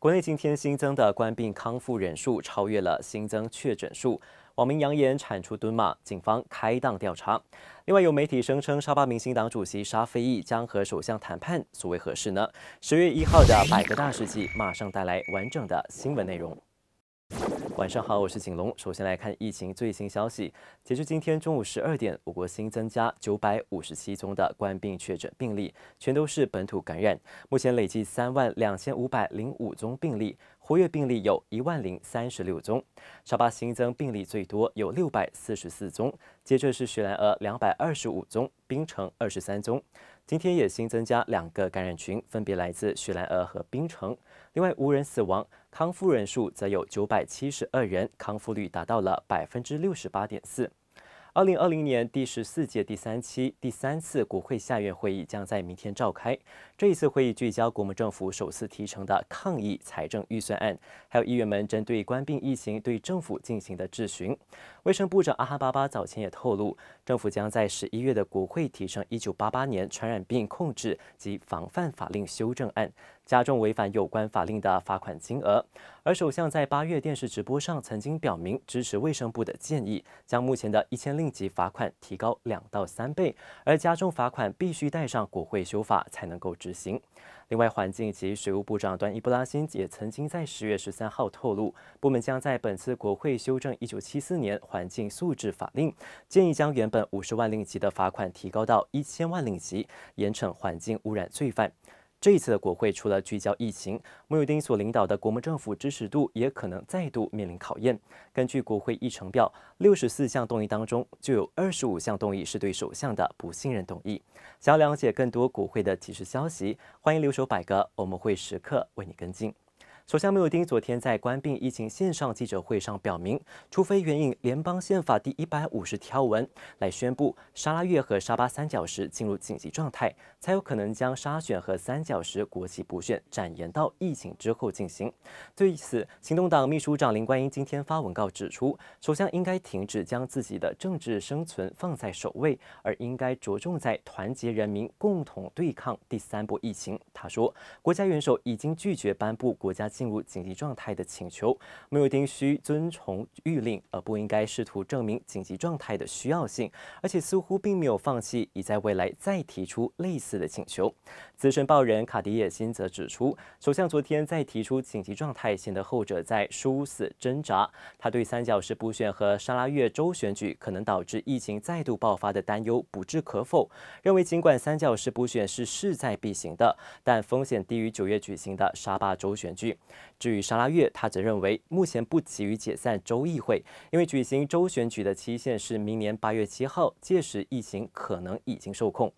国内今天新增的冠病康复人数超越了新增确诊数，网民扬言铲除蹲马，警方开档调查。另外有媒体声称，沙巴民兴党主席沙菲益将和首相谈判，所为何事呢？10月1号的百个大事记马上带来完整的新闻内容。 晚上好，我是景龙。首先来看疫情最新消息。截至今天中午12点，我国新增加957宗的冠病确诊病例，全都是本土感染。目前累计32505宗病例，活跃病例有10036宗。沙巴新增病例最多，有644宗，接着是雪兰莪225宗，槟城23宗。 今天也新增加2个感染群，分别来自雪兰莪和槟城。另外无人死亡，康复人数则有972人，康复率达到了68.4%。2020年第14届第3期第3次国会下院会议将在明天召开。这一次会议聚焦国民政府首次提成的抗疫财政预算案，还有议员们针对冠病疫情对政府进行的质询。卫生部长阿哈巴巴早前也透露， 政府将在11月的国会提呈1988年传染病控制及防范法令修正案，加重违反有关法令的罚款金额。而首相在8月电视直播上曾经表明支持卫生部的建议，将目前的1000令吉罚款提高2到3倍，而加重罚款必须带上国会修法才能够执行。 另外，环境及水务部长端伊布拉欣也曾经在10月13号透露，部门将在本次国会修正1974年环境素质法令，建议将原本50万令吉的罚款提高到1000万令吉，严惩环境污染罪犯。这一次的国会除了聚焦疫情，慕尤丁所领导的国民政府支持度也可能再度面临考验。根据国会议程表，64项动议当中就有25项动议是对首相的不信任动议。 想要了解更多国会的即时消息，欢迎留守百格，我们会时刻为你跟进。首相慕尤丁昨天在冠病疫情线上记者会上表明，除非援引联邦宪法第150条文来宣布沙拉越和沙巴三角石进入紧急状态，才有可能将沙选和三角石国旗补选展延到疫情之后进行。对此，行动党秘书长林冠英今天发文告指出，首相应该停止将自己的政治生存放在首位，而应该着重在团结人民共同对抗第3波疫情。他说，国家元首已经拒绝颁布国家进入 紧急状态的请求，慕尤丁需遵从谕令，而不应该试图证明紧急状态的需要性。而且似乎并没有放弃，已在未来再提出类似的请求。资深报人卡迪耶辛则指出，首相昨天再提出紧急状态，显得后者在殊死挣扎。他对三角石补选和沙拉越州选举可能导致疫情再度爆发的担忧不置可否，认为尽管三角石补选是势在必行的，但风险低于9月举行的沙巴州选举。 至于沙拉越，他则认为目前不急于解散州议会，因为举行州选举的期限是明年8月7号，届时疫情可能已经受控。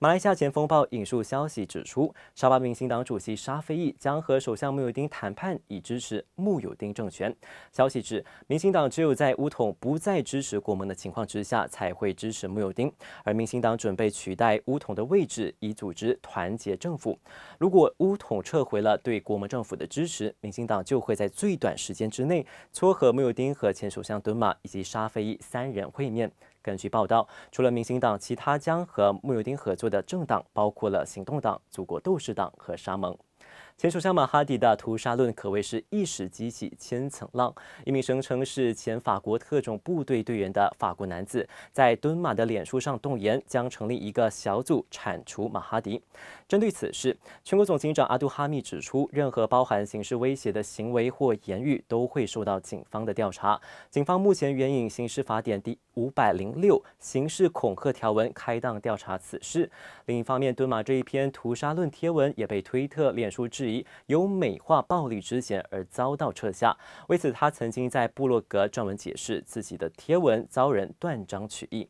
马来西亚前锋报引述消息指出，沙巴民兴党主席沙菲益将和首相慕尤丁谈判，以支持慕尤丁政权。消息指，民兴党只有在巫统不再支持国盟的情况之下，才会支持慕尤丁，而民兴党准备取代巫统的位置，以组织团结政府。如果巫统撤回了对国盟政府的支持，民兴党就会在最短时间之内撮合慕尤丁和前首相敦马以及沙菲益3人会面。 根据报道，除了民兴党，其他将和慕尤丁合作的政党包括了行动党、祖国斗士党和沙盟。 前首相马哈迪的屠杀论可谓是一石激起千层浪。一名声称是前法国特种部队队员的法国男子，在敦马的脸书上动言将成立一个小组铲除马哈迪。针对此事，全国总警长阿杜哈密指出，任何包含刑事威胁的行为或言语都会受到警方的调查。警方目前援引刑事法典第506刑事恐吓条文开档调查此事。另一方面，敦马这一篇屠杀论贴文也被推特、脸书 质疑有美化暴力之嫌而遭到撤下。为此，他曾经在部落格撰文解释自己的贴文遭人断章取义。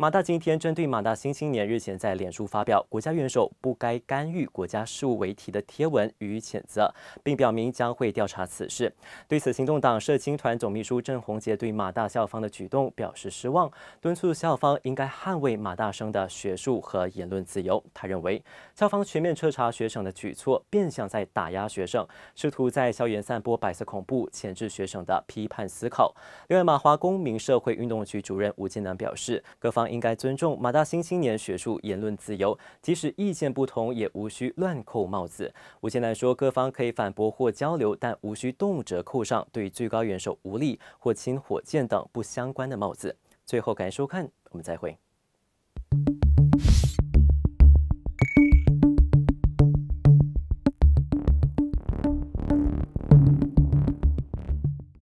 马大今天针对马大新青年日前在脸书发表“国家元首不该干预国家事务”为题的贴文予以谴责，并表明将会调查此事。对此，行动党社青团总秘书郑鸿杰对马大校方的举动表示失望，敦促校方应该捍卫马大生的学术和言论自由。他认为，校方全面彻查学生的举措，变相在打压学生，试图在校园散播白色恐怖，钳制学生的批判思考。另外，马华公民社会运动局主任吴建南表示，各方 应方应该尊重马大新青年学术言论自由，即使意见不同，也无需乱扣帽子。吴清南说，各方可以反驳或交流，但无需动辄扣上对最高元首无力或亲火箭等不相关的帽子。最后，感谢收看，我们再会。